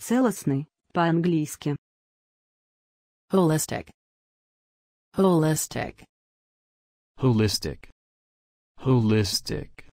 Целостный, по-английски. Holistic. Holistic. Holistic. Holistic.